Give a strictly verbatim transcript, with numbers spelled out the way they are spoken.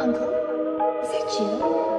Uncle, is that you?